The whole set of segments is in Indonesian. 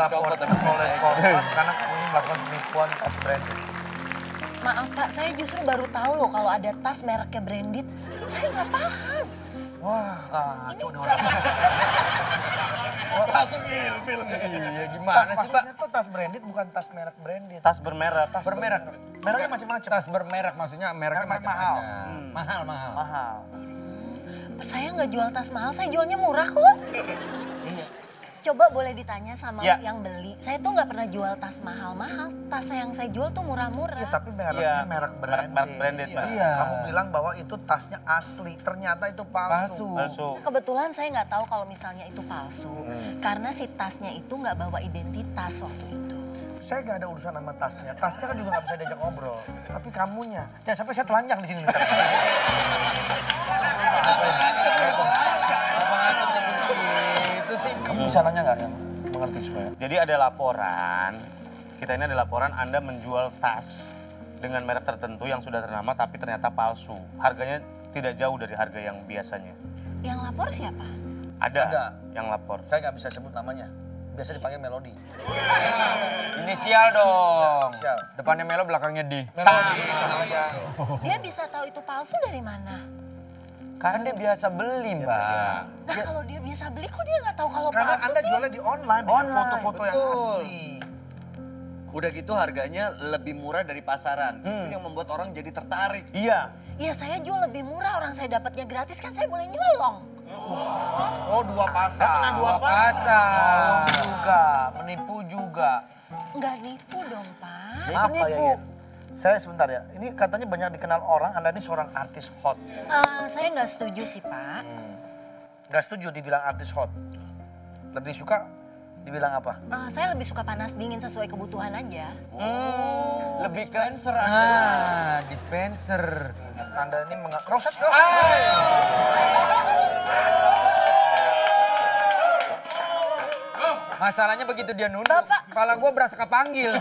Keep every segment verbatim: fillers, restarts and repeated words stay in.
lapor oleh korban karena ini melakukan penipuan tas branded. Maaf Pak, saya justru baru tahu loh kalau ada tas mereknya branded. Saya nggak paham. Wah, ah, ini orang. Masuk ini film ini. Iya, gimana tas sih Pak? Itu tas branded bukan tas merek branded. Tas bermerek. Tas bermerek. Mereknya macam-macam. Tas bermerek maksudnya mereknya macam-macam. Mahal, mahal. Mahal. Saya nggak jual tas mahal, saya jualnya murah kok. Coba boleh ditanya sama ya. Yang beli. Saya tuh nggak pernah jual tas mahal-mahal. Tas yang saya jual tuh murah-murah. Ya, tapi mereknya ya, merek branded. Merek branded ya. Ya. Kamu bilang bahwa itu tasnya asli, ternyata itu palsu. Palsu. Palsu. Nah, kebetulan saya nggak tahu kalau misalnya itu palsu. Hmm. Karena si tasnya itu nggak bawa identitas waktu itu. Saya nggak ada urusan sama tasnya. Tasnya kan juga nggak bisa diajak ngobrol. Tapi kamunya. Jangan sampai saya telanjang di sini. Caranya nggak yang mengerti supaya. Jadi ada laporan, kita ini ada laporan Anda menjual tas dengan merek tertentu yang sudah ternama tapi ternyata palsu. Harganya tidak jauh dari harga yang biasanya. Yang lapor siapa? Ada, ada. Yang lapor. Saya nggak bisa sebut namanya, biasa dipanggil Melody. Inisial dong. Inisial. Depannya Melo, belakangnya D. Melody. Dia bisa tahu itu palsu dari mana? Karena dia biasa beli, Mbak. Nah, dia, kalau dia biasa beli, kok dia nggak tahu kalau palsu? Karena Anda jualnya di online, foto-foto yang asli. Udah gitu harganya lebih murah dari pasaran. Hmm. Itu yang membuat orang jadi tertarik. Iya. Iya, saya jual lebih murah, orang saya dapatnya gratis, kan saya boleh nyolong. Oh, oh dua pasang. Karena dua pasang. Oh, juga, menipu juga. Nggak nipu dong, Pak. Maaf, Pak Yayan. Saya sebentar ya, ini katanya banyak dikenal orang, Anda ini seorang artis hot. Uh, saya nggak setuju sih Pak. Hmm. Nggak setuju dibilang artis hot. Lebih suka dibilang apa? Uh, saya lebih suka panas dingin sesuai kebutuhan aja. Oh, lebih dispenser. Kan? Ah, dispenser. Anda ini menga... Roset dong! Masalahnya begitu dia nunduk, Bapak. Kepala gue berasa kepanggil.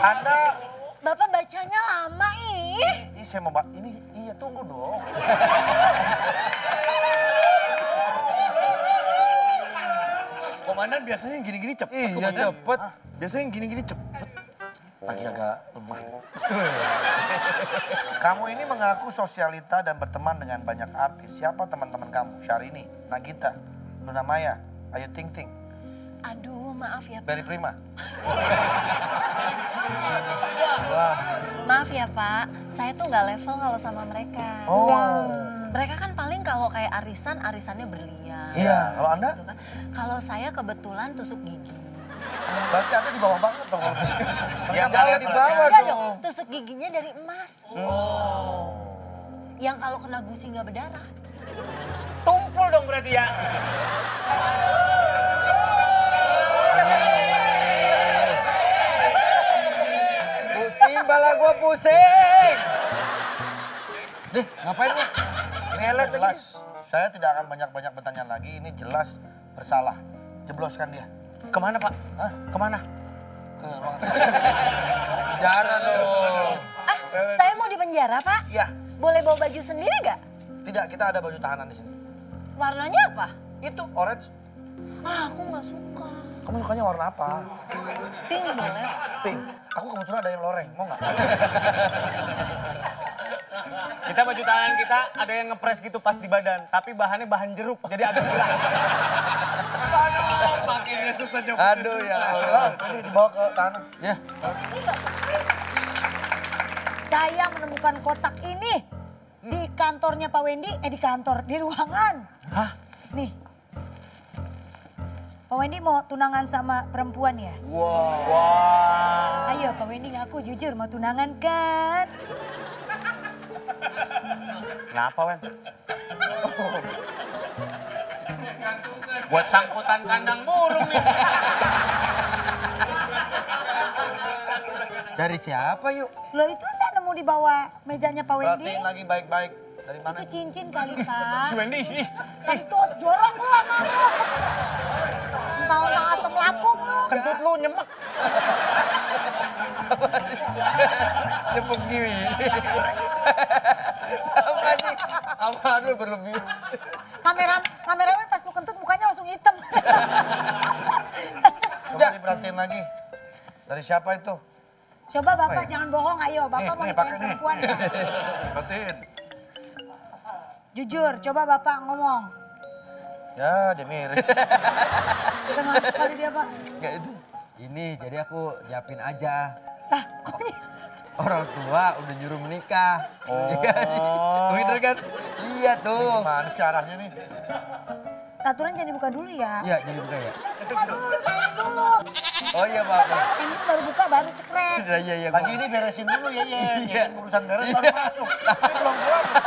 Anda... Bapak bacanya lama, ih. Ini saya mau... Ini... Iya, tunggu dong. Komandan biasanya gini-gini cepet, iya, Komandan. Cepet. Ah. Biasanya gini-gini cepet. Lagi agak lemah. Kamu ini mengaku sosialita dan berteman dengan banyak artis. Siapa teman-teman kamu? Syahrini, Nagita, Luna Maya, Ayu Ting Ting. Aduh, maaf ya Pak. Beri prima. Wah. Maaf ya Pak, saya tuh nggak level kalau sama mereka. Oh. Hmm. Mereka kan paling kalau kayak arisan, arisannya berlian. Iya, kalau Anda? Gitu kan. Kalau saya kebetulan tusuk gigi. Berarti Anda di bawah banget dong. Ya kalau di bawah dong. Tusuk giginya dari emas. Oh. Yang kalau kena gusi nggak berdarah. Tumpul dong berarti ya. Kepala gue pusing. Deh, ngapain nih? Ngeles jelas. Saya tidak akan banyak-banyak bertanya lagi. Ini jelas bersalah. Jebloskan dia. Kemana Pak? Hah? Kemana? Ke ruang. Penjara dong. Ah, saya mau di penjara Pak? Ya. Boleh bawa baju sendiri nggak? Tidak, kita ada baju tahanan di sini. Warnanya apa? Itu orange. Ah, aku nggak suka. Kamu sukanya warna apa? Pink boleh. Pink. Aku kebetulan ada yang loreng, mau nggak? Kita baju tangan kita ada yang ngepres gitu pas di badan, tapi bahannya bahan jeruk, jadi agak berat. Aduh, makinnya susah nyebut. Aduh ya Allah. Ini dibawa ke tanah. Ya. Saya menemukan kotak ini hmm. di kantornya Pak Wendy, eh di kantor, di ruangan. Hah? Nih. Pak Wendy mau tunangan sama perempuan ya? Wow. Wow. Ayo Pak Wendy ngaku jujur mau tunangan kan? Kenapa Wen? Oh. Buat sangkutan kandang burung nih. Dari siapa yuk? Loh itu saya nemu di bawah mejanya Pak Wendy. Berarti lagi baik-baik. Dari mana? Itu cincin kali Pak. Si Wendy. Tadi tuh dorong lu sama lu. Tahu-tahu asam lambung lu. Kentut lu nyemek. Nyemek gini. Apa sih? Apa lu berlebih? Kamera, kameramen pas lu kentut mukanya langsung hitam. lagi. Dari siapa itu? Coba apa Bapak ya? Jangan bohong, ayo. Bapak nih, mau nikahin perempuan. Ikutin. Jujur, coba Bapak ngomong. Ya, dia mirip. Kita ngasih kali dia, Pak. Enggak itu. Ini, jadi aku siapin aja. Lah, kok ini? Orang tua udah nyuruh menikah. Oh. Bener kan? Iya tuh. Gimana sih arahnya nih? Aturan jangan dibuka dulu ya. Iya, jangan dibuka ya. Buka dulu, tanya dulu. Oh iya, Pak. Ini baru buka, baru cekrek. Iya, iya, iya. Lagi ini beresin dulu ya, ya. Urusan beres baru masuk. Belum keluar.